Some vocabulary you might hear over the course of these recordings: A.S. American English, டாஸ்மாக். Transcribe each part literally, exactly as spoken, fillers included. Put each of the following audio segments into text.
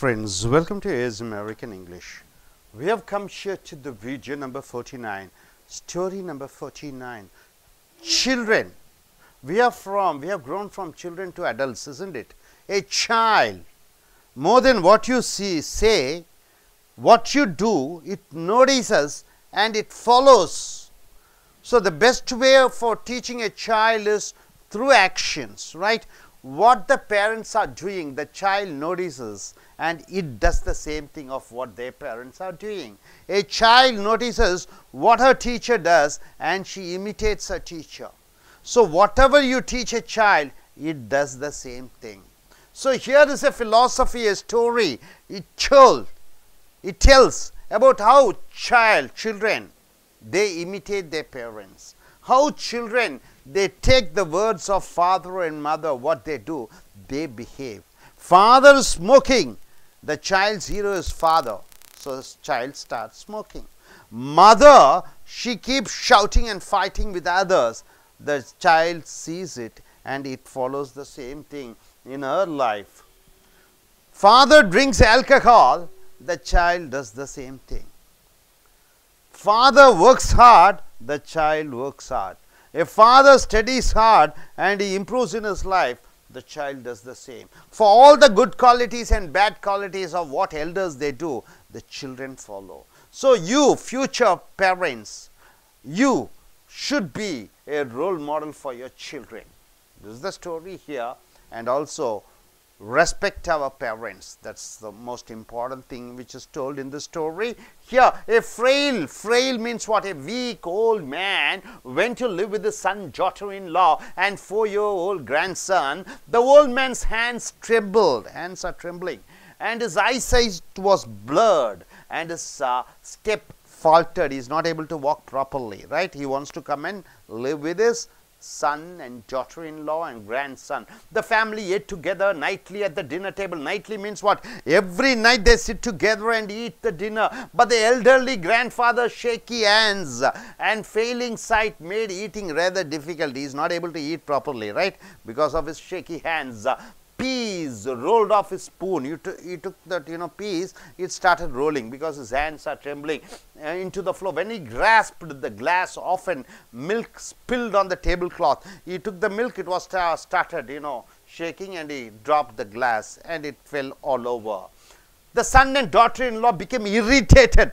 friends, welcome to A S American English. We have come here to the video number forty-nine, story number forty-nine, children. We are from, we have grown from children to adults, isn't it? A child, more than what you see, say, what you do, it notices and it follows. So, the best way for teaching a child is through actions, right? What the parents are doing, the child notices and it does the same thing of what their parents are doing. A child notices what her teacher does and she imitates her teacher. So, whatever you teach a child, it does the same thing. So, here is a philosophy, a story, it told, it tells about how child, children, they imitate their parents. How children, they take the words of father and mother, what they do, they behave. Father is smoking, the child's hero is father, so the child starts smoking. Mother, she keeps shouting and fighting with others, the child sees it and it follows the same thing in her life. Father drinks alcohol, the child does the same thing. Father works hard, the child works hard. A father studies hard and he improves in his life, the child does the same. For all the good qualities and bad qualities of what elders they do, the children follow. So, you future parents, you should be a role model for your children. This is the story here, and also respect our parents. That's the most important thing which is told in the story. Here, a frail, frail means what? A weak old man went to live with his son, daughter-in-law and four-year-old grandson. The old man's hands trembled, hands are trembling, and his eyesight was blurred and his uh, step faltered. He's not able to walk properly, right? He wants to come and live with his son and daughter-in-law and grandson. The family ate together nightly at the dinner table. Nightly means what? Every night they sit together and eat the dinner. But the elderly grandfather's shaky hands and failing sight made eating rather difficult. He is not able to eat properly, right? Because of his shaky hands. Peas rolled off his spoon. You took, you took that, you know, peas, it started rolling because his hands are trembling uh, into the floor. When he grasped the glass, often milk spilled on the tablecloth. He took the milk, it was uh, started, you know, shaking, and he dropped the glass and it fell all over. The son and daughter-in-law became irritated.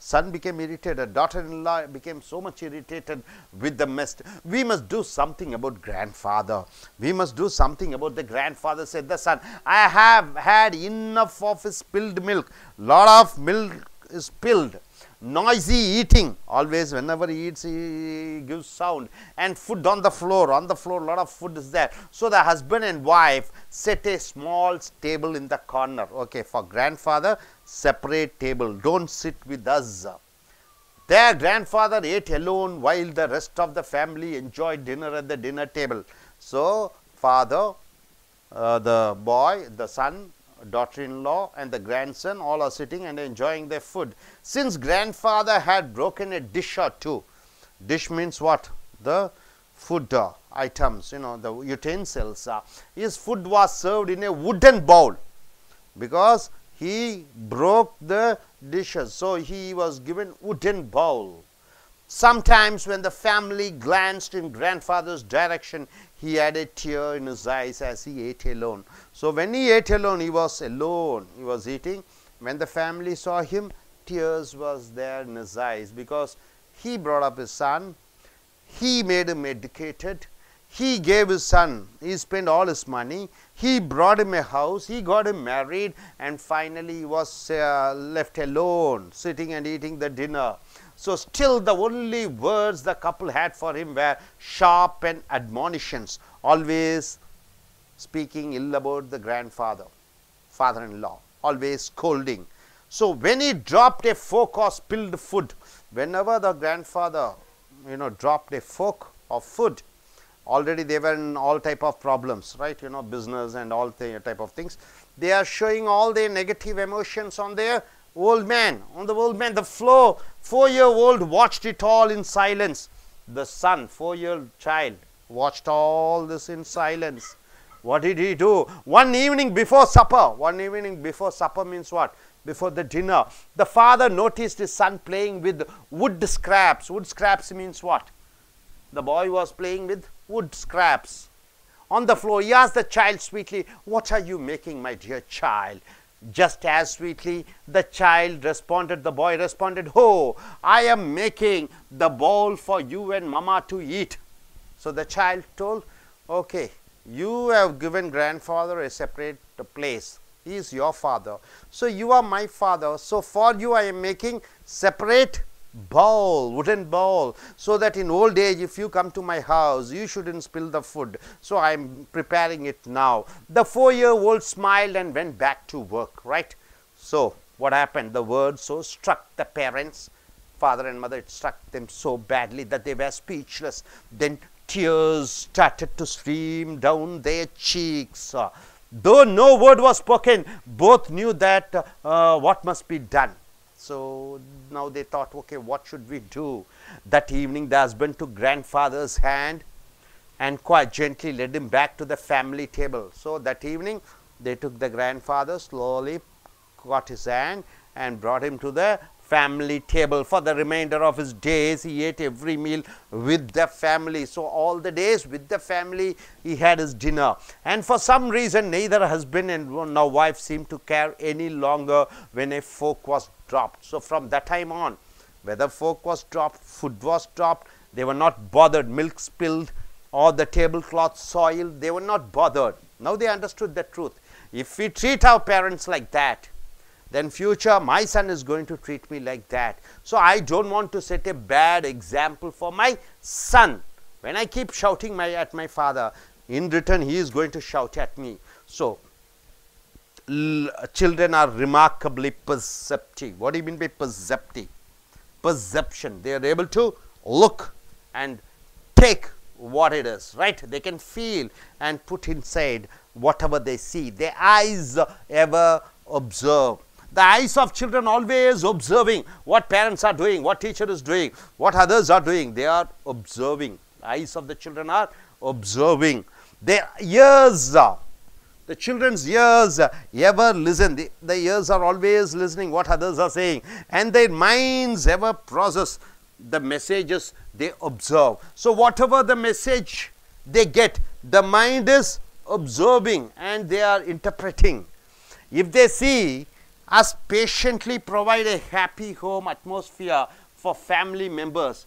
Son became irritated, daughter-in-law became so much irritated with the mess. We must do something about grandfather. We must do something about the grandfather, said the son. I have had enough of his spilled milk. Lot of milk is spilled. Noisy eating, always whenever he eats, he gives sound. And food on the floor, on the floor, lot of food is there. So, the husband and wife set a small table in the corner. Okay, for grandfather, separate table, don't sit with us. Their grandfather ate alone while the rest of the family enjoyed dinner at the dinner table. So, father, uh, the boy, the son, daughter-in-law and the grandson all are sitting and enjoying their food. Since grandfather had broken a dish or two, dish means what? The food uh, items, you know, the utensils. Uh, his food was served in a wooden bowl because he broke the dishes. So, he was given wooden bowl. Sometimes when the family glanced in grandfather's direction, he had a tear in his eyes as he ate alone. So, when he ate alone, he was alone, he was eating. When the family saw him, tears was there in his eyes because he brought up his son, he made him educated, he gave his son, he spent all his money, he brought him a house, he got him married, and finally he was uh, left alone, sitting and eating the dinner. So, still the only words the couple had for him were sharp and admonitions, always speaking ill about the grandfather, father-in-law, always scolding. So, when he dropped a fork or spilled food, whenever the grandfather, you know, dropped a fork or food, already they were in all type of problems, right, you know, business and all type of things. They are showing all their negative emotions on their old man, on the old man. The floor, four-year-old watched it all in silence. The son, four-year-old child, watched all this in silence. What did he do? One evening before supper, one evening before supper means what? Before the dinner, the father noticed his son playing with wood scraps. Wood scraps means what? The boy was playing with wood scraps. On the floor, he asked the child sweetly, "What are you making, my dear child?" Just as sweetly, the child responded, the boy responded, "Oh, I am making the bowl for you and mama to eat." So the child told, "Okay, you have given grandfather a separate place. He is your father. So you are my father. So for you, I am making separate bowl, wooden bowl, so that in old age, if you come to my house, you shouldn't spill the food. So I am preparing it now." The four-year-old smiled and went back to work, right? So what happened? The word "so" struck the parents, father and mother. It struck them so badly that they were speechless. Then tears started to stream down their cheeks. Uh, though no word was spoken, both knew that uh, what must be done. So now they thought, okay, what should we do? That evening, the husband took grandfather's hand and quite gently led him back to the family table. So that evening, they took the grandfather, slowly got his hand and brought him to the family table. For the remainder of his days, he ate every meal with the family. So all the days with the family, he had his dinner. And for some reason, neither husband and now wife seemed to care any longer when a fork was dropped. So from that time on, whether fork was dropped, food was dropped, they were not bothered. Milk spilled or the tablecloth soiled, they were not bothered. Now they understood the truth. If we treat our parents like that, then future my son is going to treat me like that. So I don't want to set a bad example for my son. When I keep shouting my, at my father, in return he is going to shout at me. So children are remarkably perceptive. What do you mean by perceptive? Perception. They are able to look and take what it is, right? They can feel and put inside whatever they see. Their eyes ever observe. The eyes of children always observing what parents are doing, what teacher is doing, what others are doing. They are observing. The eyes of the children are observing. Their ears, the children's ears ever listen. The, the ears are always listening what others are saying. And their minds ever process the messages they observe. So whatever the message they get, the mind is observing and they are interpreting. If they see us patiently provide a happy home atmosphere for family members,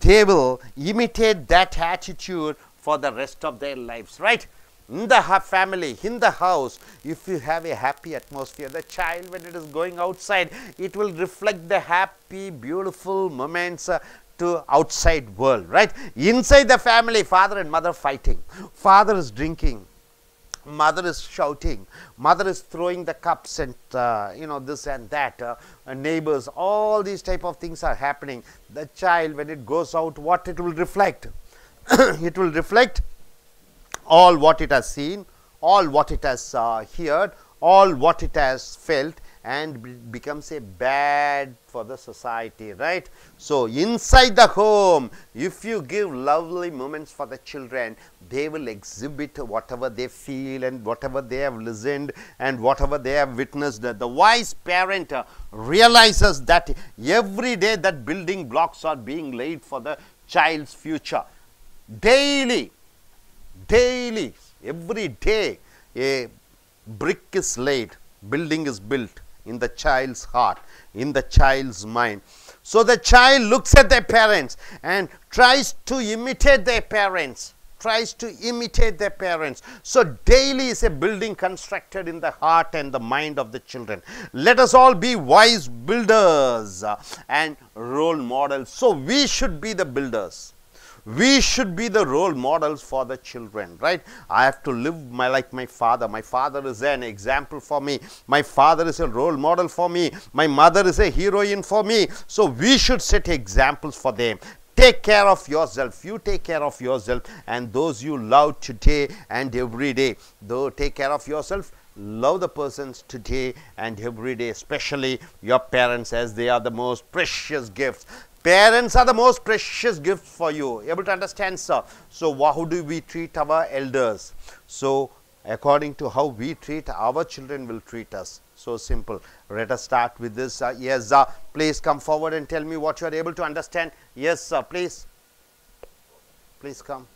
they will imitate that attitude for the rest of their lives, right? In the family, in the house, if you have a happy atmosphere, the child, when it is going outside, it will reflect the happy, beautiful moments uh, to outside world, right? Inside the family, father and mother fighting, father is drinking, mother is shouting, mother is throwing the cups and uh, you know this and that, uh, and neighbors, all these type of things are happening. The child, when it goes out, what it will reflect? It will reflect all what it has seen, all what it has uh, heard, all what it has felt, and becomes a bad for the society, right? So inside the home, if you give lovely moments for the children, they will exhibit whatever they feel and whatever they have listened and whatever they have witnessed. The wise parent realizes that every day that building blocks are being laid for the child's future. Daily, daily, every day a brick is laid, building is built in the child's heart, in the child's mind. So the child looks at their parents and tries to imitate their parents, tries to imitate their parents. So daily is a building constructed in the heart and the mind of the children. Let us all be wise builders and role models. So we should be the builders. We should be the role models for the children, right? I have to live my like my father. My father is an example for me. My father is a role model for me. My mother is a heroine for me. So we should set examples for them. Take care of yourself. You take care of yourself and those you love today and every day. Though take care of yourself, love the persons today and every day, especially your parents, as they are the most precious gifts. Parents are the most precious gift for you. Able to understand, sir? So, how do we treat our elders? So, according to how we treat, our children will treat us. So simple. Let us start with this. Uh, yes, uh, please come forward and tell me what you are able to understand. Yes, uh, please. Please come.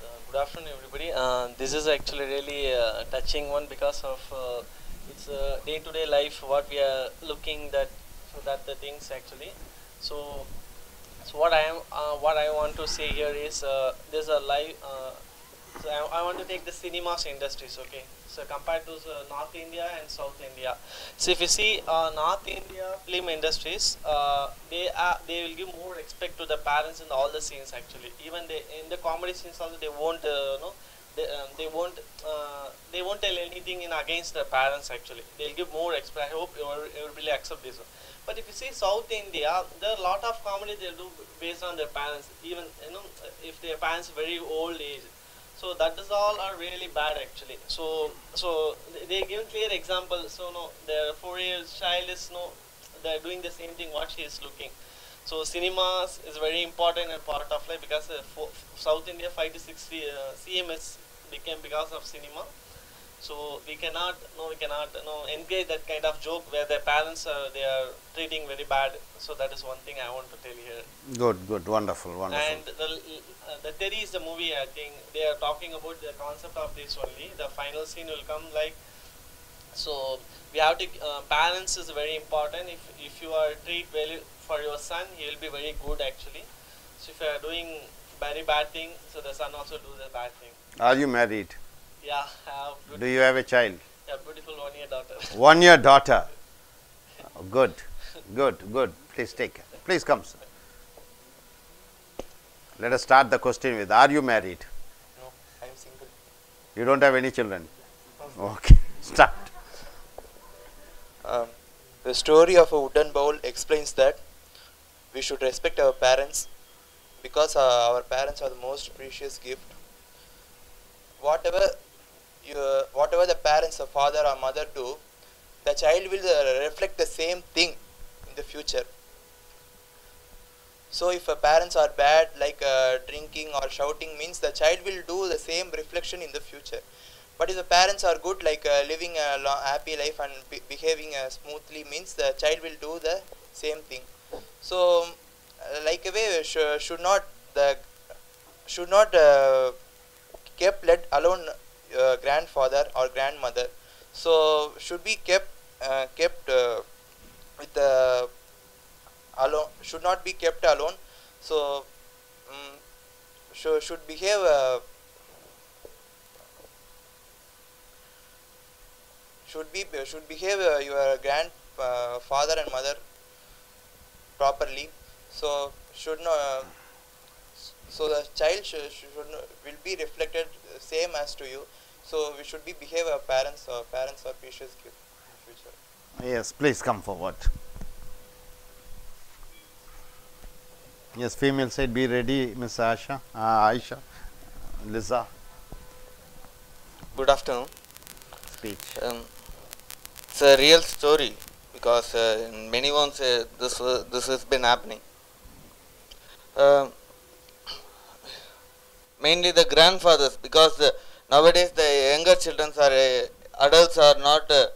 So, good afternoon, everybody. Uh, this is actually really a touching one because of uh, it's a day-to-day life what we are looking that so that the things actually. So. So what I am, uh, what I want to say here is, uh, there's a live. Uh, so I, I want to take the cinemas industries, okay? So compared to uh, North India and South India. So if you see uh, North India film industries, uh, they are they will give more respect to the parents in all the scenes actually. Even they in the comedy scenes also they won't, uh, you know, they um, they won't uh, they won't tell anything in against the parents actually. They'll give more respect. I hope everybody accept this one. But if you see South India, there are a lot of comedy they do based on their parents, even you know if their parents are very old age. So that is all are really bad actually. So so they give clear examples. So no, their four-year child is no, they are doing the same thing what she is looking. So cinemas is very important and part of life because uh, for South India five to six uh, C M S became because of cinema. So we cannot, no, we cannot, no, engage that kind of joke where their parents are, they are treating very bad. So that is one thing I want to tell here. Good, good, wonderful, wonderful. And the, uh, the Terry is the movie. I think they are talking about the concept of this only. The final scene will come like. So we have to uh, balance is very important. If if you are treat well for your son, he will be very good actually. So if you are doing very bad thing, so the son also do the bad thing. Are you married? Yeah, I have. Do you have a child? Yeah, beautiful one-year daughter. One-year daughter. Oh, good, good, good. Please take. Please come, sir. Let us start the question with, are you married? No, I am single. You don't have any children? Okay, start. Um, the story of a wooden bowl explains that we should respect our parents because uh, our parents are the most precious gift. Whatever you, whatever the parents or father or mother do, the child will uh, reflect the same thing in the future. So if uh, parents are bad, like uh, drinking or shouting, means the child will do the same reflection in the future. But if the parents are good, like uh, living a long, happy life and be behaving uh, smoothly, means the child will do the same thing. So uh, like a way sh should not the should not uh, kept let alone uh, grandfather or grandmother, so should be kept uh, kept uh, with the uh, alone should not be kept alone. So um, should should behave uh, should be should behave uh, your grandfather uh, and mother properly. So should not. Uh, So the child should, should will be reflected same as to you. So we should be behave our parents or parents or precious in future. Yes, please come forward. Yes, female side, be ready, Miss Asha, uh, Aisha, Liza. Good afternoon. Speech. Um, it's a real story because uh, in many ones uh, this uh, this has been happening. Uh, Mainly the grandfathers, because the, nowadays the younger children are uh, adults are not uh,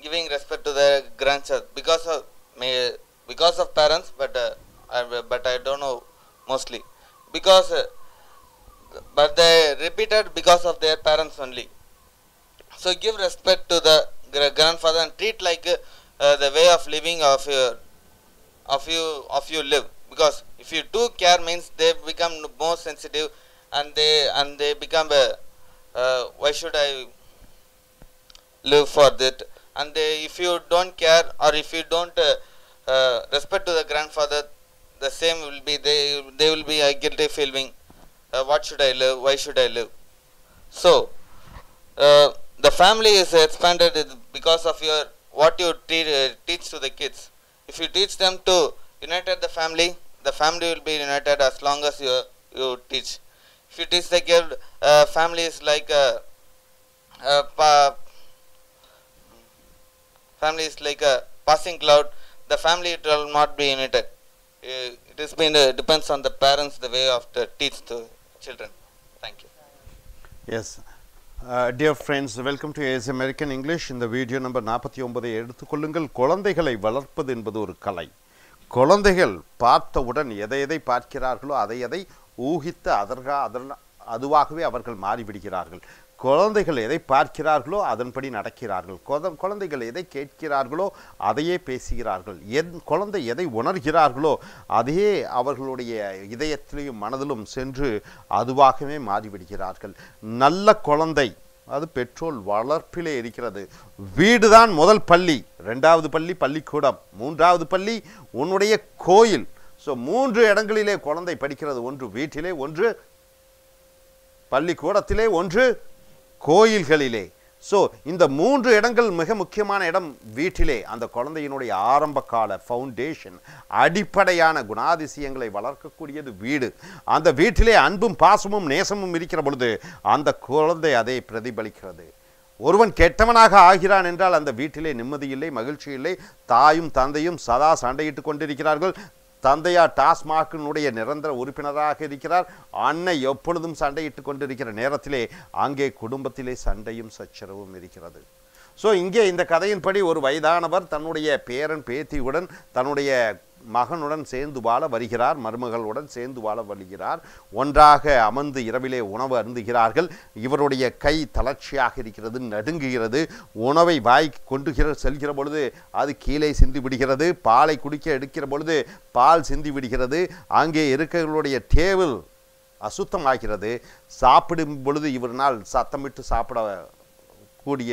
giving respect to their grandchildren because of may, because of parents, but uh, I, but I don't know mostly because uh, but they repeated because of their parents only. So give respect to the grandfather and treat like uh, uh, the way of living of your of you of you live, because if you do care means they become more sensitive. And they and they become a, uh, why should I live for that? And they, if you don't care or if you don't uh, uh, respect to the grandfather, the same will be they they will be a guilty feeling. Uh, what should I live? Why should I live? So uh, the family is expanded because of your what you te uh, teach to the kids. If you teach them to unite the family, the family will be united as long as you you teach. If you teach the kid, uh, family is like a, a pa family is like a passing cloud. The family it will not be united. It, it is been uh, depends on the parents the way of the teach the children. Thank you. Yes. Uh, dear friends, welcome to A S. American English. In the video number forty-nine, எடுத்துக்கொள்ளுங்கள் குழந்தைகளை வளர்ப்பது என்பது ஒரு கலை. குழந்தைகள் பார்த்தவுடன் எதை எதை பார்க்கிறார்களோ அதை எதை ஊகித்து அதற்கா அதன அதுவாகவே அவர்கள் மாறிவிடுகிறார்கள். குழந்தைகள் எதை பார்க்கிறார்களோ அதன்படி நடக்கிறார்கள். குழந்தைகள் எதை கேட்கிறார்களோ அதையே பேசுகிறார்கள். என் குழந்தை எதை உணர்கிறார்களோ அதையே அவர்களுடைய இதயத்திலும் மனதிலும் சென்று அதுவாகவே மாறிவிடுகிறார்கள். நல்ல குழந்தை அது பெற்றோல் வளர்ப்பிலே இருக்கிறது. வீடுதான் முதல் பள்ளி, இரண்டாவது பள்ளி பள்ளிக்கூடம், மூன்றாவது பள்ளி உன்னுடைய கோயில். ஸோ மூன்று இடங்களிலே குழந்தை படிக்கிறது. ஒன்று வீட்டிலே, ஒன்று பள்ளிக்கூடத்திலே, ஒன்று கோயில்களிலே. ஸோ இந்த மூன்று இடங்கள் மிக முக்கியமான இடம். வீட்டிலே அந்த குழந்தையினுடைய ஆரம்ப கால ஃபவுண்டேஷன், அடிப்படையான குணாதிசயங்களை வளர்க்கக்கூடியது வீடு. அந்த வீட்டிலே அன்பும் பாசமும் நேசமும் இருக்கிற பொழுது அந்த குழந்தை அதை பிரதிபலிக்கிறது. ஒருவன் கெட்டவனாக ஆகிறான் என்றால் அந்த வீட்டிலே நிம்மதி இல்லை, மகிழ்ச்சி இல்லை. தாயும் தந்தையும் சதா சண்டையிட்டு கொண்டிருக்கிறார்கள். தந்தையா டாஸ்மாக்கினுடைய நிரந்தர உறுப்பினராக இருக்கிறார். அன்னை எப்பொழுதும் சண்டையிட்டு கொண்டிருக்கிற நேரத்திலே அங்கே குடும்பத்திலே சண்டையும் சச்சரவும் இருக்கிறது. ஸோ இங்கே இந்த கதையின்படி ஒரு வயதானவர் தன்னுடைய பேரன் பேத்தியுடன் தன்னுடைய மகனுடன் சேர்ந்து வாழ வருகிறார், மருமகளுடன் சேர்ந்து வாழ வருகிறார். ஒன்றாக அமர்ந்து இரவிலே உணவு அருந்துகிறார்கள். இவருடைய கை தளர்ச்சியாக இருக்கிறது, நடுங்குகிறது. உணவை வாய்க்கு கொண்டு செல்கிற பொழுது அது கீழே சிந்தி விடுகிறது. பாலை குடிக்க எடுக்கிற பொழுது பால் சிந்தி விடுகிறது. அங்கே இருக்கிறவருடைய டேபிள் அசுத்தமாகிறது. சாப்பிடும் பொழுது இவரால் சத்தமிட்டு சாப்பிட கூடிய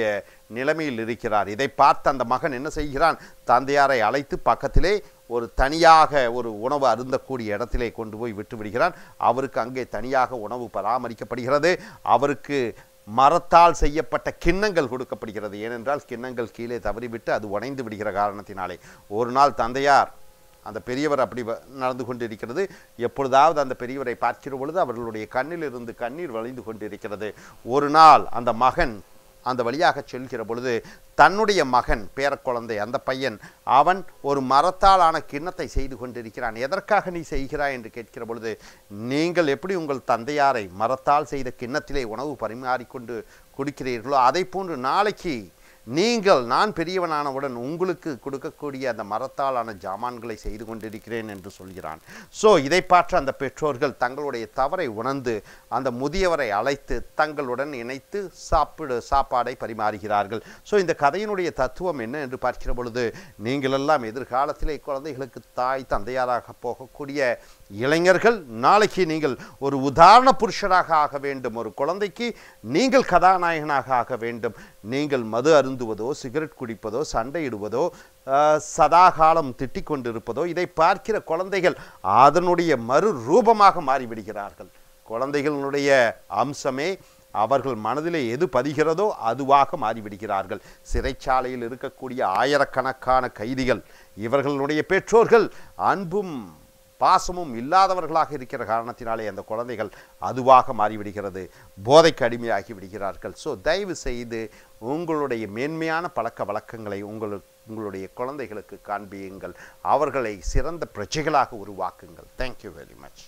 நிலைமையில் இருக்கிறார். இதை பார்த்து அந்த மகன் என்ன செய்கிறான், தந்தையாரை அழைத்து பக்கத்திலே ஒரு தனியாக ஒரு உணவு அருந்தக்கூடிய இடத்திலே கொண்டு போய் விட்டு விடுகிறான். அவருக்கு அங்கே தனியாக உணவு பராமரிக்கப்படுகிறது. அவருக்கு மரத்தால் செய்யப்பட்ட கிண்ணங்கள் கொடுக்கப்படுகிறது. ஏனென்றால் கிண்ணங்கள் கீழே தவறிவிட்டு அது உடைந்து விடுகிற காரணத்தினாலே. ஒரு நாள் தந்தையார் அந்த பெரியவர் அப்படி நடந்து கொண்டிருக்கிறது. எப்பொழுதாவது அந்த பெரியவரை பார்க்கிற பொழுது அவர்களுடைய கண்ணிலிருந்து கண்ணீர் வழிந்து கொண்டிருக்கிறது. ஒரு நாள் அந்த மகன் அந்த வழியாக செல்கிற பொழுது தன்னுடைய மகன் பேரக்குழந்தை அந்த பையன் அவன் ஒரு மரத்தாலான கிண்ணத்தை செய்து கொண்டிருக்கிறான். எதற்காக நீ செய்கிறாய் என்று கேட்கிற பொழுது, நீங்கள் எப்படி உங்கள் தந்தையாரை மரத்தால் செய்த கிண்ணத்திலே உணவு பரிமாறிக்கொண்டு கொடுக்கிறீர்களோ அதை போன்று நாளைக்கு நீங்கள் நான் பெரியவனானவுடன் உங்களுக்கு கொடுக்கக்கூடிய அந்த மரத்தாலான ஜாமான்களை செய்து கொண்டிருக்கிறேன் என்று சொல்கிறான். ஸோ இதை பார்த்து அந்த பெற்றோர்கள் தங்களுடைய தவறை உணர்ந்து அந்த முதியவரை அழைத்து தங்களுடன் இணைத்து சாப்பிடு சாப்பாடை பரிமாறுகிறார்கள். ஸோ இந்த கதையினுடைய தத்துவம் என்ன என்று பார்க்கிற பொழுது, நீங்களெல்லாம் எதிர்காலத்திலே குழந்தைகளுக்கு தாய் தந்தையாராக போகக்கூடிய இளைஞர்கள், நாளைக்கு நீங்கள் ஒரு உதாரண புருஷராக ஆக வேண்டும். ஒரு குழந்தைக்கு நீங்கள் கதாநாயகனாக ஆக வேண்டும். நீங்கள் மது அருந்துவதோ, சிகரெட் குடிப்பதோ, சண்டையிடுவதோ, சதா காலம் திட்டிக் கொண்டிருப்பதோ இதை பார்க்கிற குழந்தைகள் அதனுடைய மறு ரூபமாக மாறிவிடுகிறார்கள். குழந்தைகளுடைய அம்சமே அவர்கள் மனதிலே எது பதிகிறதோ அதுவாக மாறிவிடுகிறார்கள். சிறைச்சாலையில் இருக்கக்கூடிய ஆயிரக்கணக்கான கைதிகள் இவர்களுடைய பெற்றோர்கள் அன்பும் பாசமும் இல்லாதவர்களாக இருக்கிற காரணத்தினாலே அந்த குழந்தைகள் அதுவாக மாறிவிடுகிறது. போதைக்கு அடிமையாகி விடுகிறார்கள். ஸோ தயவு செய்து உங்களுடைய மேன்மையான பழக்க வழக்கங்களை உங்கள் உங்களுடைய குழந்தைகளுக்கு காண்பியுங்கள். அவர்களை சிறந்த பிரஜைகளாக உருவாக்குங்கள். Thank you very much.